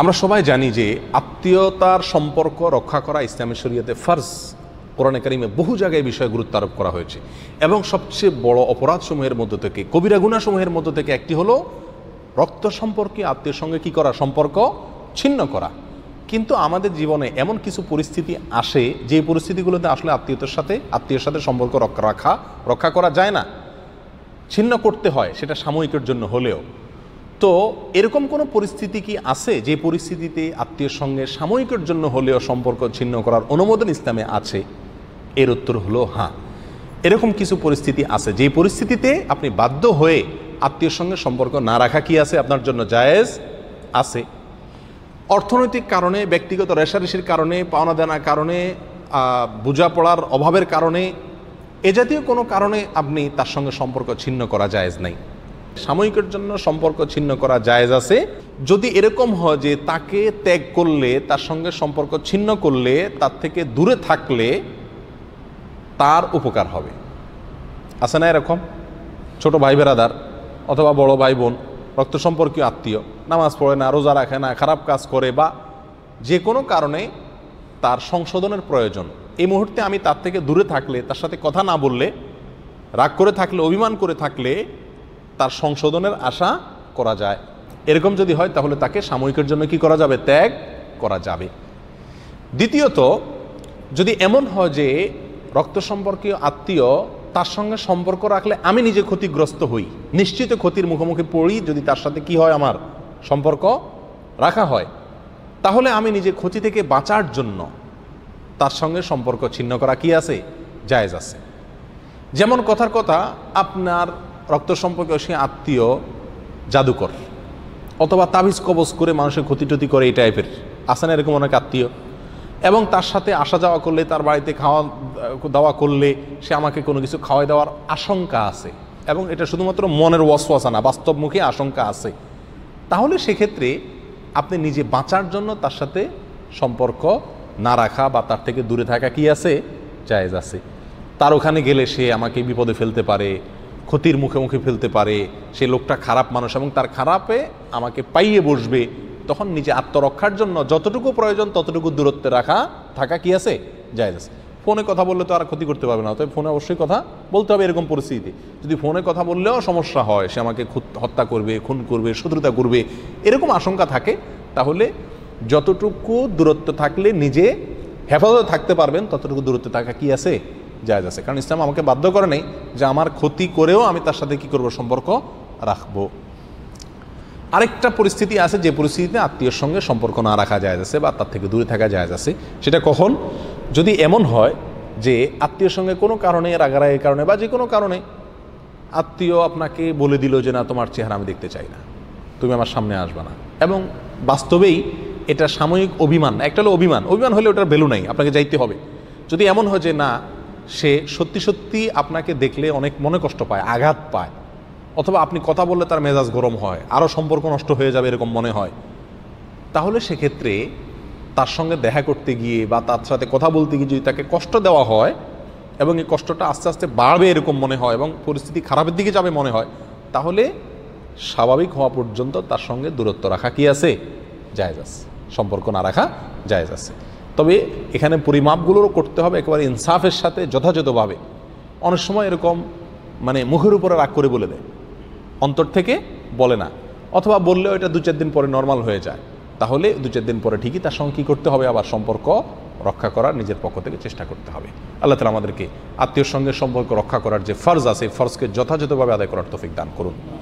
আমরা সবাই জানি যে আত্মীয়তার সম্পর্ক রক্ষা করা ইসলামী শরিয়াতে ফরজ। কোরআন কারিমে বহু জায়গায় বিষয়ে গুরুত্ব আরোপ করা হয়েছে এবং সবচেয়ে বড় অপরাধসমূহের মধ্য থেকে কবিরা গুনাহসমূহের মধ্য থেকে একটি হলো রক্ত সম্পর্কে আত্মীয়ের সঙ্গে কী করা, সম্পর্ক ছিন্ন করা। কিন্তু আমাদের জীবনে এমন কিছু পরিস্থিতি আসে যে পরিস্থিতিগুলোতে আসলে আত্মীয়ের সাথে সম্পর্ক রক্ষা করা যায় না, ছিন্ন করতে হয়, সেটা সাময়িকের জন্য হলেও। তো এরকম কোনো পরিস্থিতি কি আছে যে পরিস্থিতিতে আত্মীয়ের সঙ্গে সাময়িকের জন্য হলেও সম্পর্ক ছিন্ন করার অনুমোদন ইসলামে আছে? এর উত্তর হলো হ্যাঁ, এরকম কিছু পরিস্থিতি আছে যে পরিস্থিতিতে আপনি বাধ্য হয়ে আত্মীয়ের সঙ্গে সম্পর্ক না রাখা কি আছে আপনার জন্য জায়েজ আছে। অর্থনৈতিক কারণে, ব্যক্তিগত রেশারেশির কারণে, পাওনা দেনার কারণে, বোঝাপড়ার অভাবের কারণে, এ জাতীয় কোনো কারণে আপনি তার সঙ্গে সম্পর্ক ছিন্ন করা জায়েজ নাই। সাময়িকের জন্য সম্পর্ক ছিন্ন করা জায়েজ আছে যদি এরকম হয় যে তাকে ত্যাগ করলে, তার সঙ্গে সম্পর্ক ছিন্ন করলে, তার থেকে দূরে থাকলে তার উপকার হবে। আছে না এরকম? ছোট ভাই বেরাদার অথবা বড় ভাই বোন, রক্ত সম্পর্কীয় আত্মীয় নামাজ পড়ে না, রোজা রাখে না, খারাপ কাজ করে বা যে কোনো কারণে তার সংশোধনের প্রয়োজন। এই মুহূর্তে আমি তার থেকে দূরে থাকলে, তার সাথে কথা না বললে, রাগ করে থাকলে, অভিমান করে থাকলে তার সংশোধনের আশা করা যায়। এরকম যদি হয় তাহলে তাকে সাময়িকের জন্য কি করা যাবে? ত্যাগ করা যাবে। দ্বিতীয়ত, যদি এমন হয় যে রক্ত সম্পর্কীয় আত্মীয়, তার সঙ্গে সম্পর্ক রাখলে আমি নিজে ক্ষতিগ্রস্ত হই, নিশ্চিত ক্ষতির মুখোমুখি পড়ি, যদি তার সাথে কি হয় আমার সম্পর্ক রাখা হয়, তাহলে আমি নিজে ক্ষতি থেকে বাঁচার জন্য তার সঙ্গে সম্পর্ক ছিন্ন করা কি আছে? জায়েজ আছে। যেমন কথার কথা, আপনার রক্ত সম্পর্কে সে আত্মীয় জাদুকর অথবা তাবিজ কবজ করে মানুষের ক্ষতি করে, এই টাইপের আসে না এরকম অনেক আত্মীয়, এবং তার সাথে আসা যাওয়া করলে, তার বাড়িতে খাওয়া দাওয়া করলে সে আমাকে কোনো কিছু খাওয়াই দেওয়ার আশঙ্কা আছে, এবং এটা শুধুমাত্র মনের ওয়াসওয়াসা না, বাস্তবমুখী আশঙ্কা আছে। তাহলে সেক্ষেত্রে আপনি নিজে বাঁচার জন্য তার সাথে সম্পর্ক না রাখা বা তার থেকে দূরে থাকা কি আছে? জায়েজ আছে। তার ওখানে গেলে সে আমাকে বিপদে ফেলতে পারে, ক্ষতির মুখে ফেলতে পারে, সে লোকটা খারাপ মানুষ এবং তার খারাপে আমাকে পাইয়ে বসবে, তখন নিজে আত্মরক্ষার জন্য যতটুকু প্রয়োজন ততটুকু দূরত্বে থাকা কি আছে? জায়েজ আছে। ফোনে কথা বললে তো আর ক্ষতি করতে পারবে না, তবে ফোনে অবশ্যই কথা বলতে হবে। এরকম পরিস্থিতিতে যদি ফোনে কথা বললেও সমস্যা হয়, সে আমাকে হত্যা করবে, খুন করবে, শত্রুতা করবে, এরকম আশঙ্কা থাকে, তাহলে যতটুকু দূরত্ব থাকলে নিজে হেফাজতে থাকতে পারবেন ততটুকু দূরত্বে থাকা কি আছে? জায়েজ আছে। কারণ ইসলাম আমাকে বাধ্য করে নাই যে আমার ক্ষতি করেও আমি তার সাথে কি করব? সম্পর্ক রাখবো। আরেকটা পরিস্থিতি আছে যে পরিস্থিতিতে আত্মীয়র সঙ্গে সম্পর্ক না রাখা জায়েজ আছে বা তার থেকে দূরে থাকা জায়েজ আছে। সেটা কখন? যদি এমন হয় যে আত্মীয়র সঙ্গে কোনো কারণে, রাগারাগির কারণে বা যে কোনো কারণে আত্মীয় আপনাকে বলে দিল যে না, তোমার চেহারা আমি দেখতে চাই না, তুমি আমার সামনে আসবে না, এবং বাস্তবেই এটা সাময়িক অভিমান, একটা হলো অভিমান হলে ওটার ভ্যালু নাই, আপনাকে যাইতে হবে। যদি এমন হয় যে না, সে সত্যি সত্যি আপনাকে দেখলে অনেক মনে কষ্ট পায়, আঘাত পায়, অথবা আপনি কথা বললে তার মেজাজ গরম হয়, আরও সম্পর্ক নষ্ট হয়ে যাবে এরকম মনে হয়, তাহলে সেক্ষেত্রে তার সঙ্গে দেখা করতে গিয়ে বা তার সাথে কথা বলতে গিয়ে যদি তাকে কষ্ট দেওয়া হয় এবং এই কষ্টটা আস্তে আস্তে বাড়বে এরকম মনে হয় এবং পরিস্থিতি খারাপের দিকে যাবে মনে হয়, তাহলে স্বাভাবিক হওয়া পর্যন্ত তার সঙ্গে দূরত্ব রাখা কি আছে? জায়েজ আছে। সম্পর্ক না রাখা জায়েজ আছে। তবে এখানে পরিমাপগুলোরও করতে হবে একেবারে ইনসাফের সাথে, যথাযথভাবে। অনেক সময় এরকম মুখের উপরে রাগ করে বলে দেয়, অন্তর থেকে বলে না, অথবা বললেও এটা দু চার দিন পরে নর্মাল হয়ে যায়, তাহলে দু চার দিন পরে ঠিকই তার সঙ্গে কী করতে হবে? আবার সম্পর্ক রক্ষা করার নিজের পক্ষ থেকে চেষ্টা করতে হবে। আল্লাহ তাআলা আমাদেরকে আত্মীয়র সঙ্গে সম্পর্ক রক্ষা করার যে ফরজ আছে, ফরজকে যথাযথভাবে আদায় করার তৌফিক দান করুন।